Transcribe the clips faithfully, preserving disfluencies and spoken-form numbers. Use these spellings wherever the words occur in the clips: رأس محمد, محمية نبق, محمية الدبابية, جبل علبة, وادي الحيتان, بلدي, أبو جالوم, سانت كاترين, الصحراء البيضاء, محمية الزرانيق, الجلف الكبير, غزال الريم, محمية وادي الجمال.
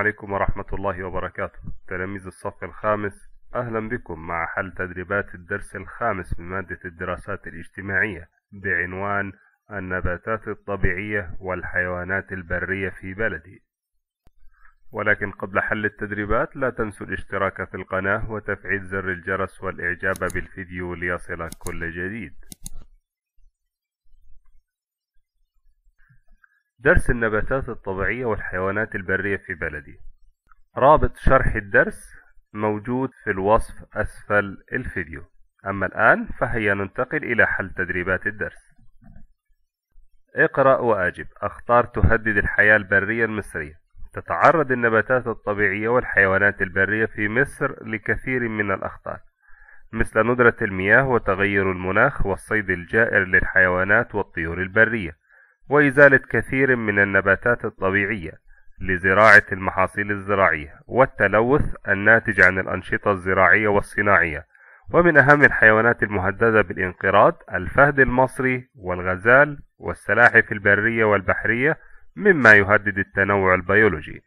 عليكم ورحمة الله وبركاته. تلاميذ الصف الخامس، أهلا بكم مع حل تدريبات الدرس الخامس من مادة الدراسات الاجتماعية بعنوان النباتات الطبيعية والحيوانات البرية في بلدي. ولكن قبل حل التدريبات لا تنسوا الاشتراك في القناة وتفعيل زر الجرس والإعجاب بالفيديو ليصلك كل جديد. درس النباتات الطبيعية والحيوانات البرية في بلدي. رابط شرح الدرس موجود في الوصف أسفل الفيديو. أما الآن فهيا ننتقل إلى حل تدريبات الدرس. اقرأ وأجب. اختار تهدد الحياة البرية المصرية. تتعرض النباتات الطبيعية والحيوانات البرية في مصر لكثير من الأخطار، مثل ندرة المياه وتغير المناخ والصيد الجائر للحيوانات والطيور البرية، وإزالة كثير من النباتات الطبيعية لزراعة المحاصيل الزراعية، والتلوث الناتج عن الأنشطة الزراعية والصناعية. ومن أهم الحيوانات المهددة بالانقراض الفهد المصري والغزال والسلاحف البرية والبحرية، مما يهدد التنوع البيولوجي.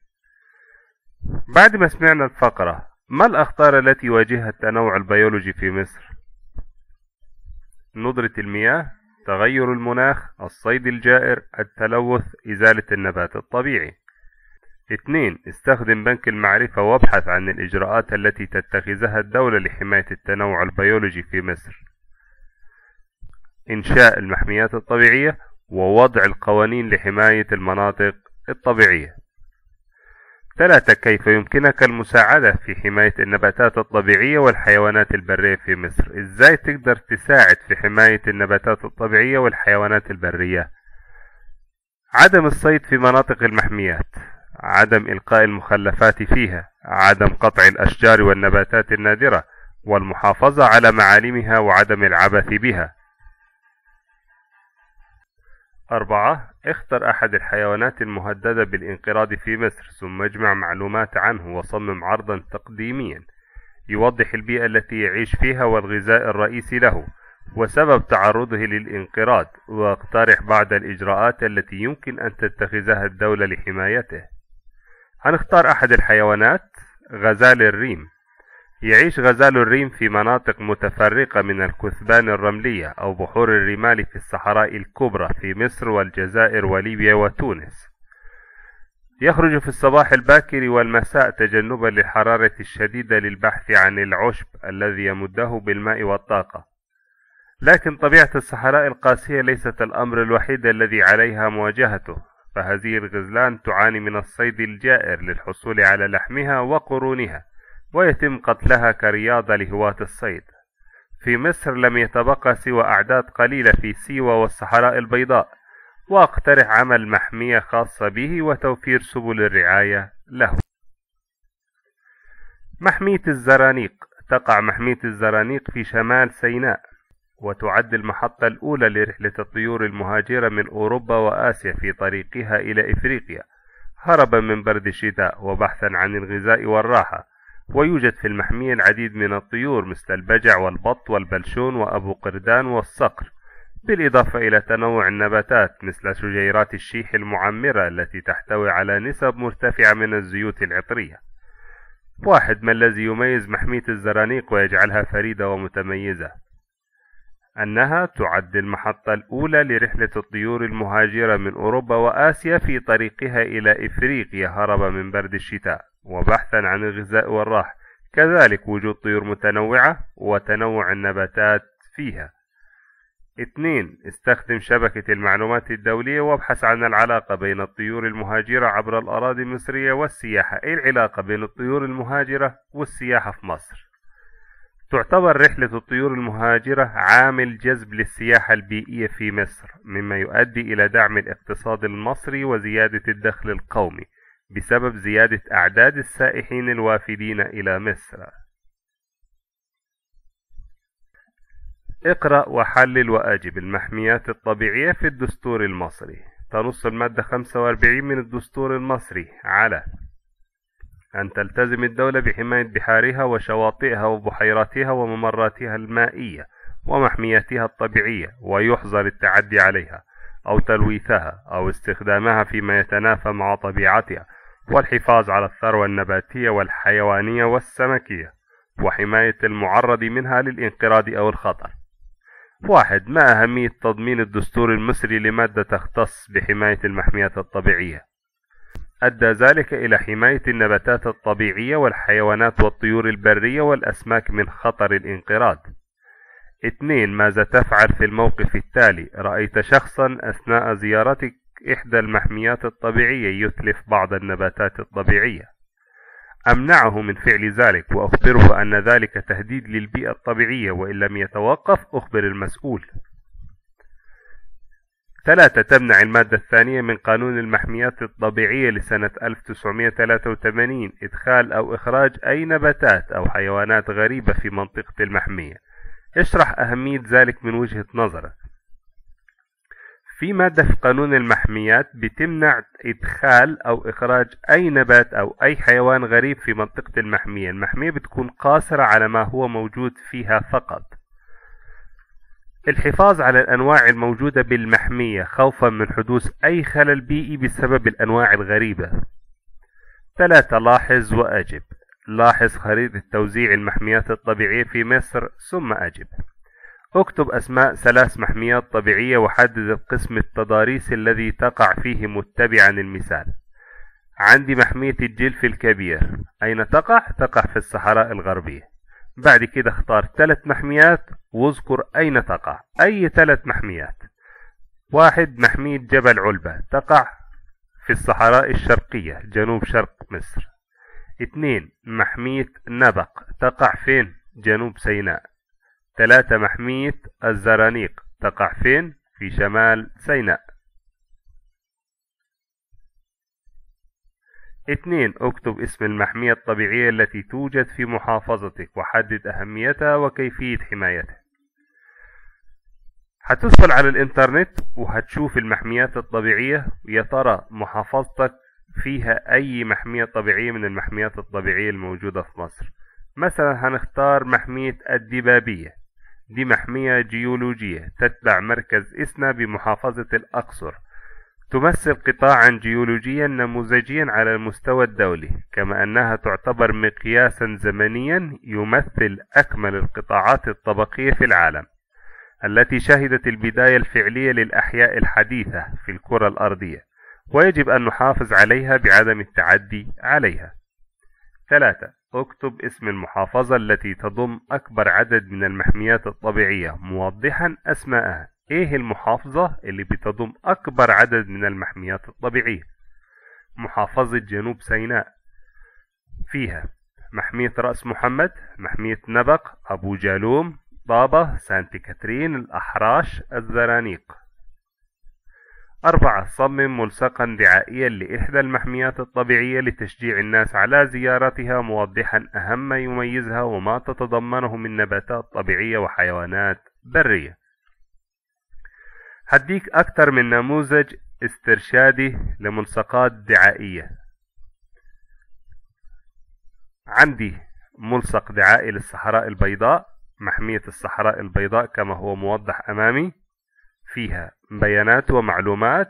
بعد ما سمعنا الفقرة ما الأخطار التي يواجهها التنوع البيولوجي في مصر؟ ندرة المياه، تغير المناخ، الصيد الجائر، التلوث، إزالة النبات الطبيعي. اثنين استخدم بنك المعرفة وابحث عن الإجراءات التي تتخذها الدولة لحماية التنوع البيولوجي في مصر. إنشاء المحميات الطبيعية ووضع القوانين لحماية المناطق الطبيعية. ثلاثة كيف يمكنك المساعدة في حماية النباتات الطبيعية والحيوانات البرية في مصر؟ إزاي تقدر تساعد في حماية النباتات الطبيعية والحيوانات البرية؟ عدم الصيد في مناطق المحميات، عدم إلقاء المخلفات فيها، عدم قطع الأشجار والنباتات النادرة، والمحافظة على معالمها وعدم العبث بها. أربعة اختر أحد الحيوانات المهددة بالانقراض في مصر، ثم اجمع معلومات عنه وصمم عرضا تقديميا يوضح البيئة التي يعيش فيها والغذاء الرئيسي له وسبب تعرضه للانقراض، واقترح بعض الإجراءات التي يمكن أن تتخذها الدولة لحمايته. هنختار أحد الحيوانات، غزال الريم. يعيش غزال الريم في مناطق متفرقة من الكثبان الرملية أو بحور الرمال في الصحراء الكبرى في مصر والجزائر وليبيا وتونس. يخرج في الصباح الباكر والمساء تجنبا للحرارة الشديدة للبحث عن العشب الذي يمده بالماء والطاقة. لكن طبيعة الصحراء القاسية ليست الأمر الوحيد الذي عليها مواجهته، فهذه الغزلان تعاني من الصيد الجائر للحصول على لحمها وقرونها، ويتم قتلها كرياضة لهواة الصيد. في مصر لم يتبقى سوى أعداد قليلة في سيوة والصحراء البيضاء، وأقترح عمل محمية خاصة به وتوفير سبل الرعاية له. محمية الزرانيق. تقع محمية الزرانيق في شمال سيناء، وتعد المحطة الأولى لرحلة الطيور المهاجرة من أوروبا وآسيا في طريقها إلى إفريقيا هربا من برد الشتاء وبحثا عن الغذاء والراحة. ويوجد في المحمية العديد من الطيور مثل البجع والبط والبلشون وأبو قردان والصقر، بالإضافة إلى تنوع النباتات مثل شجيرات الشيح المعمرة التي تحتوي على نسب مرتفعة من الزيوت العطرية. واحد ما الذي يميز محمية الزرانيق ويجعلها فريدة ومتميزة؟ أنها تعد المحطة الأولى لرحلة الطيور المهاجرة من أوروبا وآسيا في طريقها إلى إفريقيا هربا من برد الشتاء وبحثا عن الغذاء والراحة، كذلك وجود طيور متنوعة وتنوع النباتات فيها. اثنين استخدم شبكة المعلومات الدولية وابحث عن العلاقة بين الطيور المهاجرة عبر الأراضي المصرية والسياحة. ايه العلاقة بين الطيور المهاجرة والسياحة في مصر؟ تعتبر رحلة الطيور المهاجرة عامل جذب للسياحة البيئية في مصر، مما يؤدي إلى دعم الاقتصاد المصري وزيادة الدخل القومي بسبب زيادة أعداد السائحين الوافدين إلى مصر. اقرأ وحلل وأجب. المحميات الطبيعية في الدستور المصري. تنص المادة خمسة وأربعين من الدستور المصري على أن تلتزم الدولة بحماية بحارها وشواطئها وبحيراتها وممراتها المائية ومحمياتها الطبيعية، ويحظر التعدي عليها أو تلويثها أو استخدامها فيما يتنافى مع طبيعتها، والحفاظ على الثروة النباتية والحيوانية والسمكية وحماية المعرض منها للانقراض أو الخطر. واحد. ما أهمية تضمين الدستور المصري لمادة تختص بحماية المحميات الطبيعية؟ أدى ذلك إلى حماية النباتات الطبيعية والحيوانات والطيور البرية والأسماك من خطر الانقراض. اثنين. ماذا تفعل في الموقف التالي؟ رأيت شخصا أثناء زيارتك إحدى المحميات الطبيعية يتلف بعض النباتات الطبيعية. أمنعه من فعل ذلك وأخبره أن ذلك تهديد للبيئة الطبيعية، وإن لم يتوقف أخبر المسؤول. ثلاثة. تمنع المادة الثانية من قانون المحميات الطبيعية لسنة ألف وتسعمئة وثلاثة وثمانين إدخال أو إخراج أي نباتات أو حيوانات غريبة في منطقة المحمية. اشرح أهمية ذلك من وجهة نظرك. في مادة في قانون المحميات بتمنع إدخال أو إخراج أي نبات أو أي حيوان غريب في منطقة المحمية. المحمية بتكون قاصرة على ما هو موجود فيها فقط. الحفاظ على الأنواع الموجودة بالمحمية خوفا من حدوث أي خلل بيئي بسبب الأنواع الغريبة. ثلاثة. لاحظ وأجب. لاحظ خريطة توزيع المحميات الطبيعية في مصر ثم أجب. اكتب أسماء ثلاث محميات طبيعية وحدد القسم التضاريسي الذي تقع فيه متبعا المثال. عندي محمية الجلف الكبير، أين تقع؟ تقع في الصحراء الغربية. بعد كده اختار ثلاث محميات واذكر أين تقع، أي ثلاث محميات. واحد. محمية جبل علبة تقع في الصحراء الشرقية جنوب شرق مصر. اثنين. محمية نبق تقع فين؟ جنوب سيناء. ثلاثة. محمية الزرانيق تقع فين؟ في شمال سيناء. اثنين. اكتب اسم المحمية الطبيعية التي توجد في محافظتك وحدد أهميتها وكيفية حمايتها. هتدخل على الانترنت وهتشوف المحميات الطبيعية، يا ترى محافظتك فيها أي محمية طبيعية من المحميات الطبيعية الموجودة في مصر. مثلا هنختار محمية الدبابية، دي محمية جيولوجية تتبع مركز إسنا بمحافظة الأقصر، تمثل قطاعا جيولوجيا نموذجيا على المستوى الدولي، كما أنها تعتبر مقياسا زمنيا يمثل أكمل القطاعات الطبقية في العالم التي شهدت البداية الفعلية للأحياء الحديثة في الكرة الأرضية، ويجب أن نحافظ عليها بعدم التعدي عليها. ثلاثة. اكتب اسم المحافظة التي تضم أكبر عدد من المحميات الطبيعية موضحا أسماءها. ايه المحافظة اللي بتضم أكبر عدد من المحميات الطبيعية؟ محافظة جنوب سيناء، فيها محمية رأس محمد، محمية نبق، أبو جالوم، طابة، سانت كاترين، الأحراش، الزرانيق. أربعة. صمم ملصقا دعائيا لإحدى المحميات الطبيعية لتشجيع الناس على زيارتها موضحا أهم ما يميزها وما تتضمنه من نباتات طبيعية وحيوانات برية. هديك أكتر من نموذج استرشادي لملصقات دعائية. عندي ملصق دعائي للصحراء البيضاء، محمية الصحراء البيضاء كما هو موضح أمامي، فيها بيانات ومعلومات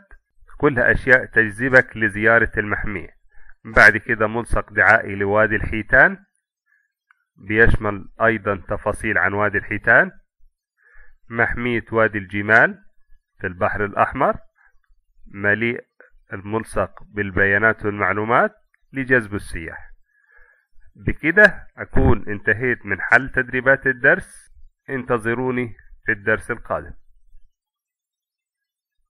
كلها أشياء تجذبك لزيارة المحمية. بعد كده ملصق دعائي لوادي الحيتان بيشمل أيضا تفاصيل عن وادي الحيتان، محمية وادي الجمال في البحر الأحمر، مليء الملصق بالبيانات والمعلومات لجذب السياح. بكده أكون انتهيت من حل تدريبات الدرس، انتظروني في الدرس القادم.